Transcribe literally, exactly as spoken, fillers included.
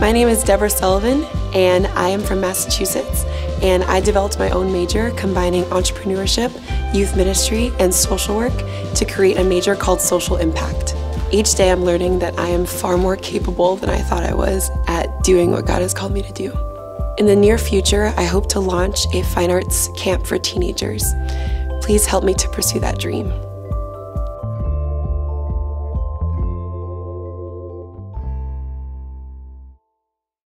My name is Deborah Sullivan, and I am from Massachusetts, and I developed my own major combining entrepreneurship, youth ministry, and social work to create a major called Social Impact. Each day I'm learning that I am far more capable than I thought I was at doing what God has called me to do. In the near future, I hope to launch a fine arts camp for teenagers. Please help me to pursue that dream.